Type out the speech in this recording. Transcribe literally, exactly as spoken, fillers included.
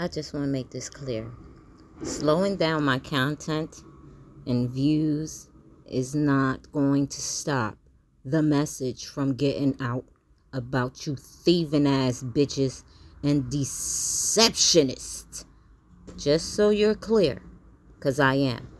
I just want to make this clear. Slowing down my content and views is not going to stop the message from getting out about you thieving ass bitches and deceptionists. Just so you're clear, because I am.